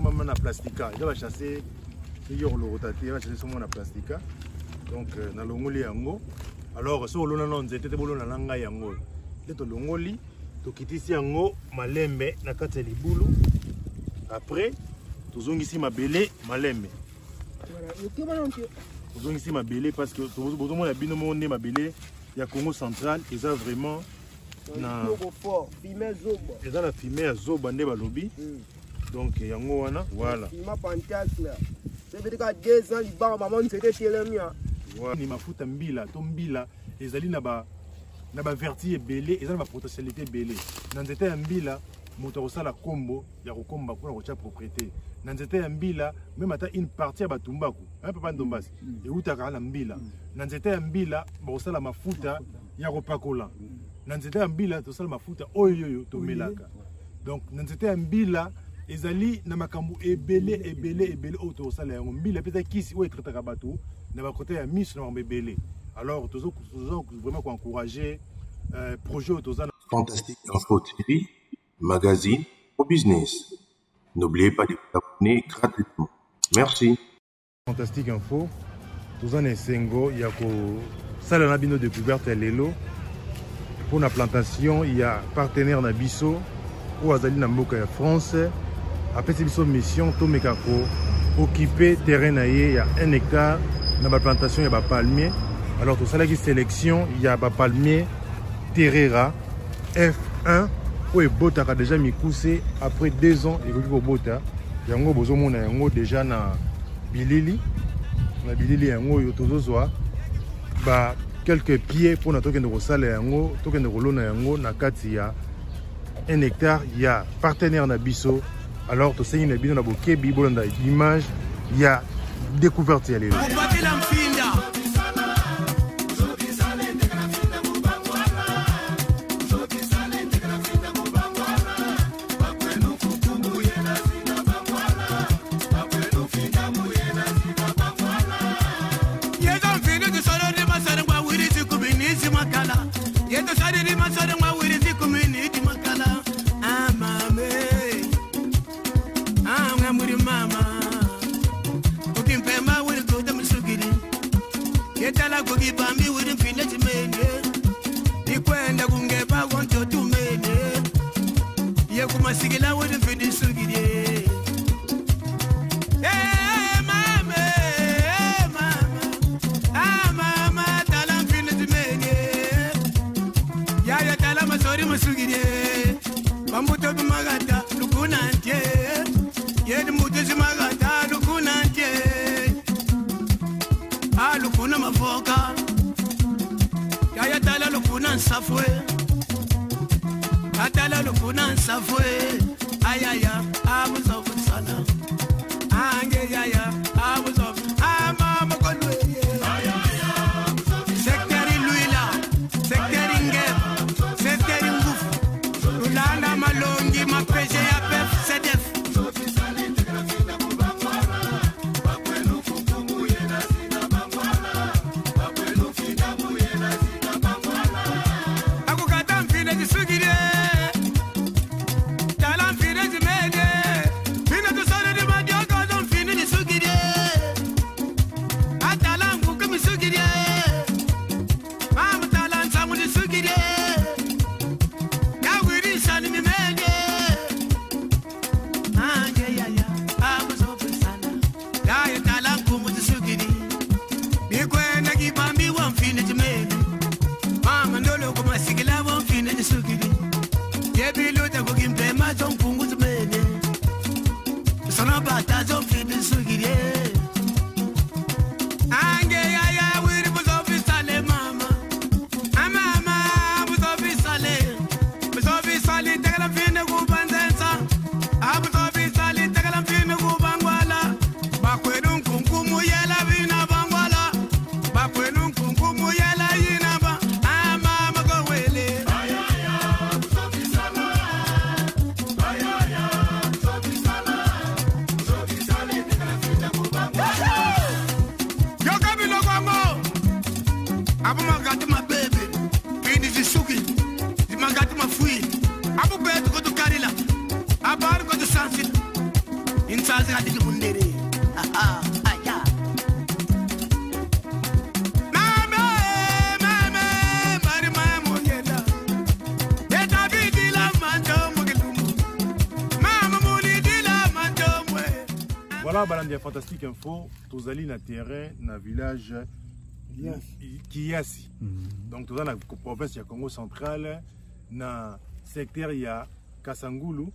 Maman Martha plastica, il va chasser le rotatif, il va chasser son Maman plastica. Donc na longoli yango. Alors so lona non nzete bolona langa yango. Leto longoli to kitisi yango malembe na kati libulu. Après tozongisi mabele malembe. Voilà, tozongisi mabele parce que bozomo la bino monde mabele ya Congo Central, ils ont vraiment na fort, fumé zoba. Ils ont la fumée à zoba nde balobi. Donc yango wana voilà. Il m'a fantastique là. C'est peut-être qu'à 2 ans il barre maman c'était chez le mien. Voilà. Ni ma fouta mbila, tombila, les ali na ba verti belé, ils ont la potentialité belé. Dans cette mbila, moto ça la combo, ya kokomba pour la propriété. Dans cette mbila, même ata une partie à Batumbakou, un peu pas ndombasi. Et où ta la mbila. Dans cette mbila, ba ça la mafuta ya kopakola. Dans cette mbila, to ça la mafuta oyoyo to melaka. Donc dans cette mbila les alliés na makambu ebele auto sala yango mbila peta kisi ou etreta kabato na ba côté ya miss na mbele alors tozo vraiment encourager projet toza Fantastique Info TV magazine au business. N'oubliez pas de vous abonner gratuitement. Merci. Fantastique Info toza na sengo ya ko sala na bino de découverte lelo pour na plantation il y a partenaire na biso ou azali na mboka ya France. Après cette mission, Tomekako occuper terrain naie à 1 hectare dans la plantation il y a palmier. Alors tout ça là qui sélection il y a palmier terera F1 où est bota a déjà mis coussé après 2 ans il veut bota yango bozomo na yango déjà na bilili yango yotozozwa ba quelques pieds pour na tokende ko sala yango tokende ko lona yango na kati ya 1 hectare il y a partenaire na biso. Alors, tu sais, il y a des images, il y a découverte. Kinshasa la Tikimundere. Aya. Voilà, Balandia Fantastique Info, Tozali na terrain, na village Kiasi. Donc Tozali na province ya Congo Central, na secteur ya Kasangulu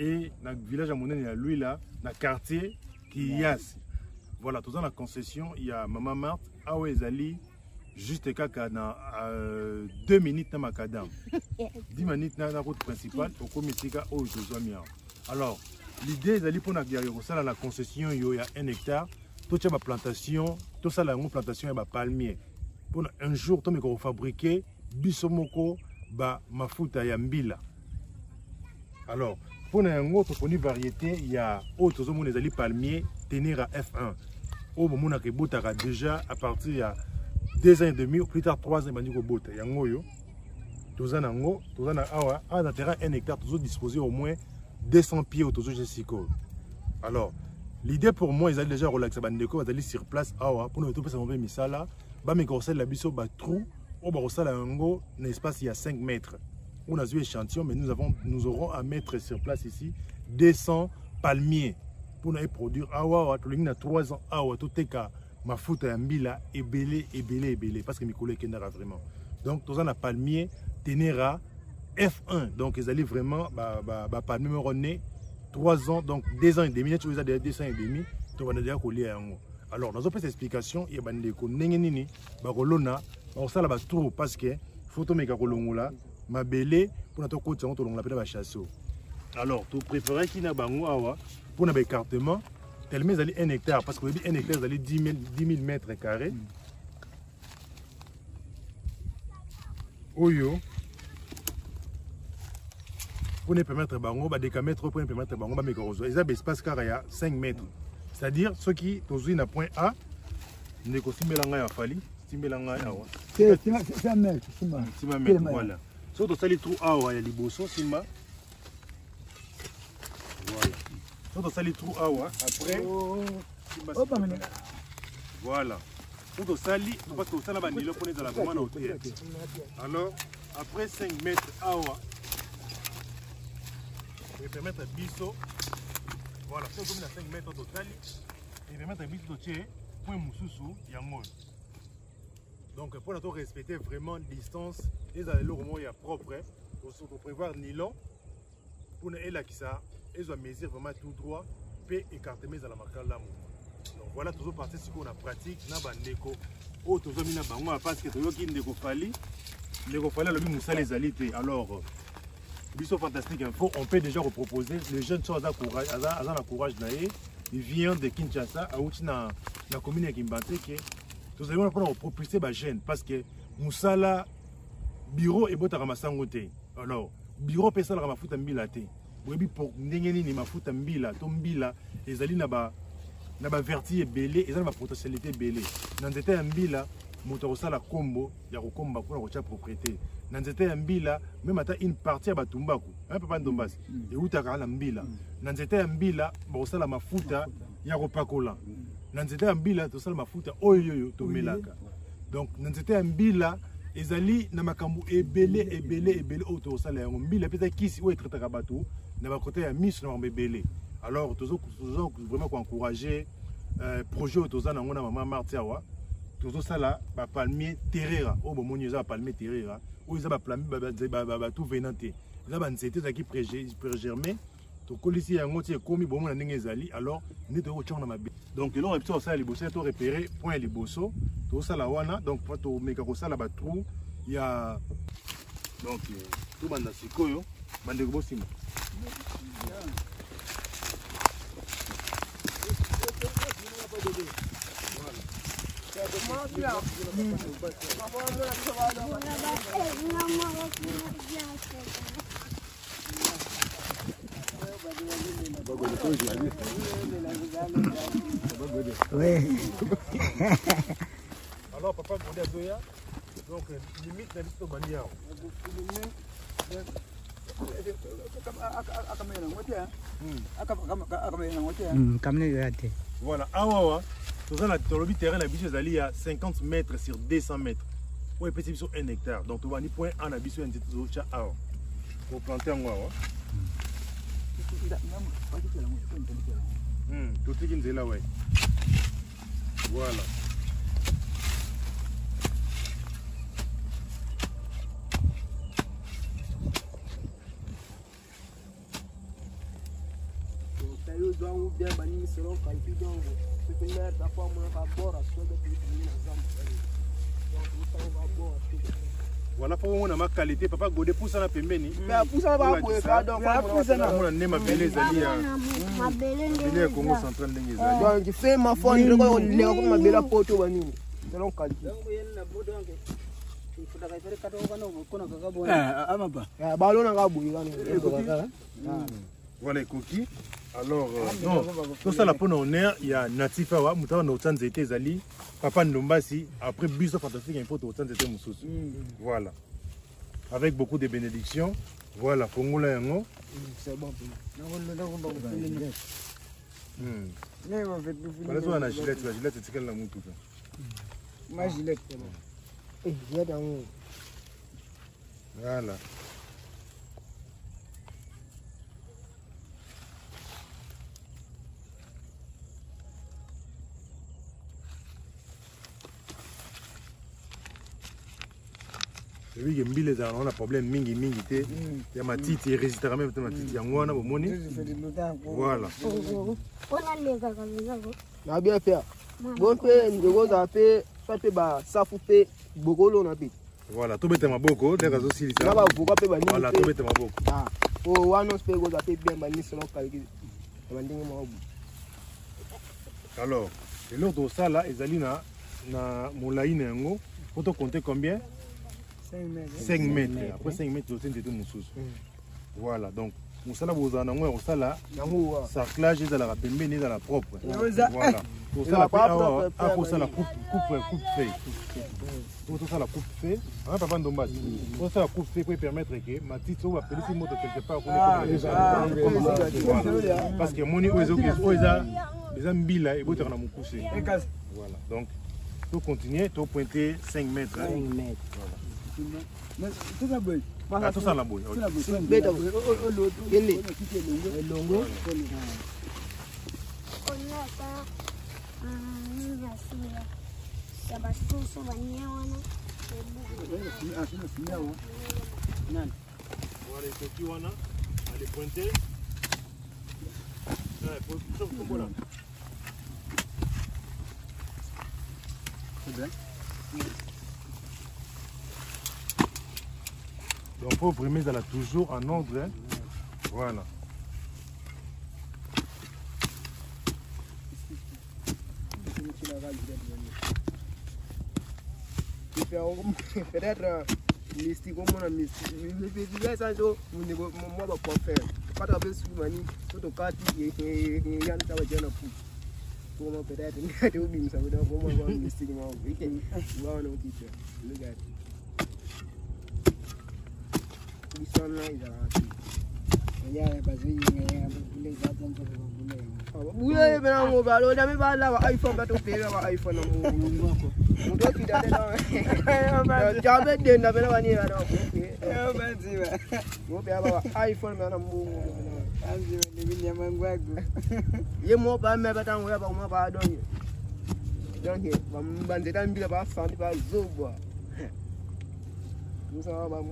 et na village monene ya Luila, na quartier Kiasi. Voilà, Tozali na concession ya Maman Martha, awe ezali juste kaka na 2 minutes na makadam. 10 minutes na la route principale au komisika o Jozamia. Alors l'idée d'aller pour la concession, il y a 1 hectare, toute la plantation, tout ça la plantation est palmier. Pour un jour, tu vas fabriquer du somoko, ba mafuta yambila. Alors, pour un autre variété, il y a autre les palmier Tenera F1. Au moment où on a déjà à partir de 2 ans et demi ou plus tard 3 ans, il y a un terrain 1 hectare, toujours disposé au moins 200 pieds au Tozo Jessico. Alors, l'idée pour moi, ils allaient déjà relaxer Bandeko, ils allaient sur place, pour nous retrouver, ça m'envoie Misala, Bamé Corsel, la Bissot, Batrou, au Barossal, à Ango, un espace il y a 5 mètres. On a vu échantillon, mais nous aurons à mettre sur place ici 200 palmiers pour nous produire. Awa, tout le monde a 3 ans, awa, tout est qu'à ma foute à Mbila, et belé, et belé, et belé, parce que mes collègues n'aura vraiment. Donc, tous les palmiers, Tenera, F1, donc ils allaient vraiment pas même rené 3 ans, donc 2 ans et demi, tu vois, ils 2 ans et demi, tu vas déjà coller à moi. Alors, dans une petite explication, il y a des gens qui ont fait des tours parce que photo méga colongola, ma belle, pour notre côté, on te l'appelle la chasse. Alors, tu préfères qu'il y ait pour un écartement, tellement ils allaient 1 hectare, parce que 1 hectare, ils allaient 10 000 mètres carrés. Oyo. Pour ne permettre bango ba décamètre pour ne permettre bango ba mécorose. Ils avaient espace caraya 5 mètres. C'est-à-dire ceux qui tozu na point A ne kosimela nga ya fali, simela ya wa. C'est ça mètre, sima mètre voilà. Surtout ça les trous awa ya liboso sima. Voilà. Surtout ça les trous awa après voilà. Surtout ça li parce que ça la bandilo pour dans la commande auto. Alors après 5 mètres awa il permettre à Bissot, voilà, c'est comme la 5 mètres total, il permettre à Bissot de tirer, point Moussoussou, Yangol. Donc pour la tour respecter vraiment distance, les allées au ya propre, pour prévoir ni long, pour ne pas ça, ils doivent mesurer vraiment tout droit, et écarter mes à la marque l'amour. Donc voilà, toujours partir sur qu'on a pratique, n'a pas d'écho, ou toujours mis à parce que toujours qui ne décoffali, le même moussa les alités. Alors, Bissot Fantastique Info, on peut déjà reproposer les jeunes sont à courage, courage d'aller. Ils viennent de Kinshasa, à outil dans la commune de Kimbante, qui nous allons reproposer les jeunes parce que Moussala bureau est bon à ramasser en côté. Alors bureau personne ne ramasse un bilaté. Oui, pour n'engager ni ma fout un bilat, tombila, les alliés n'ont pas verti et belé, ils ont pas potentialité belé. Dans cet un bilat, motorosala la combo, il y a un combo pour la recherche propriété. Dans cet ambila, même à une partie à Batumbakou, un peu pas de base. Et où t'as qu'à l'ambila. Dans cet ambila, bon ça la mafuta, y a repacola. Dans cet ambila, tout ça la mafuta, oyoyo, tomelaka. Donc dans cet ambila, les alliés n'a makambu ebelé auto ça la ambila. Peut-être qui si ou est traité à Batou, n'a pas côté à Miss n'a pas ebelé. Alors toujours vraiment encourager projet auto ça n'angona maman Martha wa. Toujours ça là, bah palmier Tenera, oh bon monier ça palmier Tenera. Où ils ont planté tout venanté. Ils ont planté tout ça qui pré-germé. Donc ici il y a un autre commis bon on a des ali. Alors nous devons changer ma bête. Donc ils ont repéré ça les bossos, ils ont repéré point les bossos. Tout ça la wana. Donc pour tout méga ça la batrou il y a donc tout bande c'est quoi yo bande de bossima. Oui. Alors papa Gondé Azoya, donc limite la liste au Bandiao. Voilà, awa, nous avons le terrain à 50 mètres sur 200 mètres. Oui, petit sur 1 hectare. Donc, on va ni point en habitude pour planter en awa. Tout ce qui nous est là, ouais. Voilà. Voilà pour moi ma qualité papa Godé pousse à la pembeni pousse à la pousse à la pousse à la ma belle zali ma belle Congo Central donc fait ma fond ma belle poto banini selon qualité il faut la faire cadeau quand on ah amaba ballon nga bouya voilà les coquilles. Alors, non, tout ça, la peau d'honneur, il y a Natifa, Moutawa, Nautan Zété, Zali, Papa Ndombasi, après Busso Fantastique Info, Nautan Zété Moussous. Voilà. Avec beaucoup de bénédictions. Voilà, Congo là, non? C'est bon. Voilà, la gilette, c'est quelle la moutou? Ma gilette, c'est bon. Voilà. Oui, il y a un problème, il y a ma petite résistance, même ma petite yangwana, mon monnaie. Voilà. On a bien fait. Bon, on a fait, ça fait beaucoup l'on a fait. Voilà, tout bête ma boko, des gazos aussi. Voilà, tout bête ma boko. Ah, oh, on a fait bien, mais ils sont calés. Alors, et l'autre de ça là, ils allaient na moulaïne ngo. Faut te compter combien? 5 mètres. Après 5 mètres, l'autre était moussous. Voilà, donc, on s'en a besoin d'un sarclage et à la pembeni dans la propre. Voilà. Pour ça, la coupe fait. Hein, papa Ndombasi. Pour ça, la coupe fait peut permettre que ma petite soit appelée si moto quelque part. Parce que mon niveau est un bila et vous êtes en moussé. Voilà, donc, tout continuer, tout pointer 5 mètres. 5 mètres. Mais tout ça boy. Ah, tout ça la boy. Donc il faut brimer ça là toujours en ordre. Hein? Voilà. Peut-être mystique comme on a mystique. Mais ça je moi va pas faire. Pas travailler sur mani, tout au cas il y a ça va dire la pousse. Pour moi peut-être il au bim ça veut dire moi va mystique moi. Voilà on dit le gars. Il y a un peu de temps. Nous avons un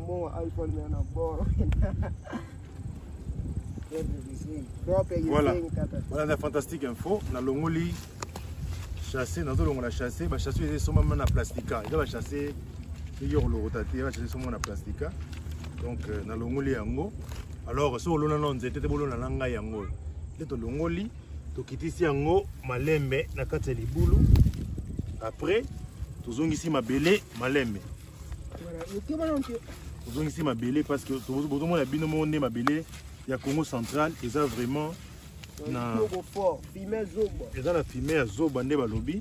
bon iPhone, mais on a bon. Voilà, voilà la fantastique info. Dans le Moli, chassé, dans le Moli, chassé, bah chassé, ils sont même en plastique. Ils doivent chasser, ils ont le rotaté, ils sont même en plastique. Donc, dans le Moli, yango. Alors, sur le London, c'était pour le Langa yango. Dans le Moli, tu quittes ici yango, malembe, nakateli boulou. Après, tu zonges ici ma belle, malembe. Vous avez ici ma belle parce que tout le monde a bien nommé ma belle. Il y a Congo Central, ils ont vraiment. Ils ont la fumée Zoba Nebalobi.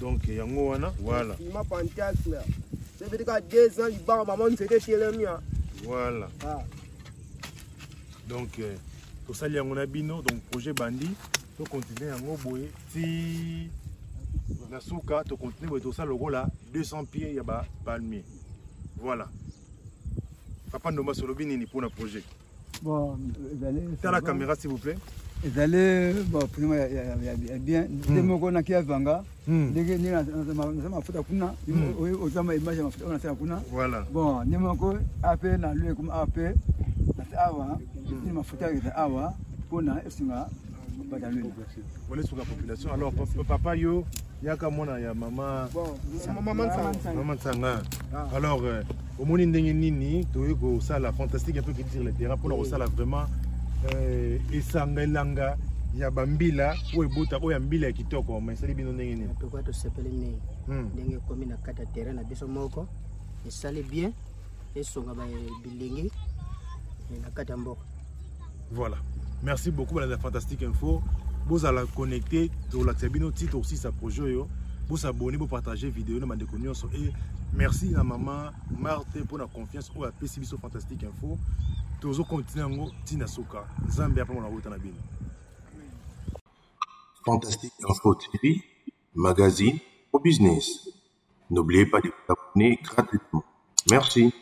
Donc, il y a un Wana. Voilà. Il m'a pantasse là. Ça veut dire qu'à 2 ans, il bat maman, c'était chez le mien. Voilà. Donc, tout ça, il y a donc projet Bandi, tout continuer à Ngoboé, si la Soka, tout continuer, tout ça, le gros là, 200 pieds, il y a palmier. Voilà. Papa Noma Solobini pour le projet. Bon, vous allez. T'as la caméra, s'il vous plaît. Vous allez, bon, il y a bien. Les Mogona qui sont là, les gens ont fait la Kuna, ils ont fait la Kuna. Voilà. Bon, les Mogona, après, dans le comme après, avant, ils m'ont fait avant, pour la Esma, pas dans le. Voilà sur la population. Alors, papa, yo. Il y a maman. Maman Sanga. Alors, au moment où on a la fantastique, un peu qui tire les terrains pour leur salle vraiment. Et Sangelanga, il y a Bambila, où est Bouta, où est Bambila qui toque, mais ça les bien. Pourquoi tu s'appelles Né? Dengue comme une carte terrain à 200 moko, et ça les bien, et son gamin bilingue, et la carte en bord. Voilà. Merci beaucoup à la Fantastique Info. Vous allez connecter sur la titre aussi sa projet, vous abonner, vous partager vidéo, et merci à maman Martha pour la confiance au PCB sur Fantastique Info. Toujours continuer Tina Soka, Zambi après mon route en Abine. Fantastique Info TV, magazine au business. N'oubliez pas de vous abonner gratuitement. Merci.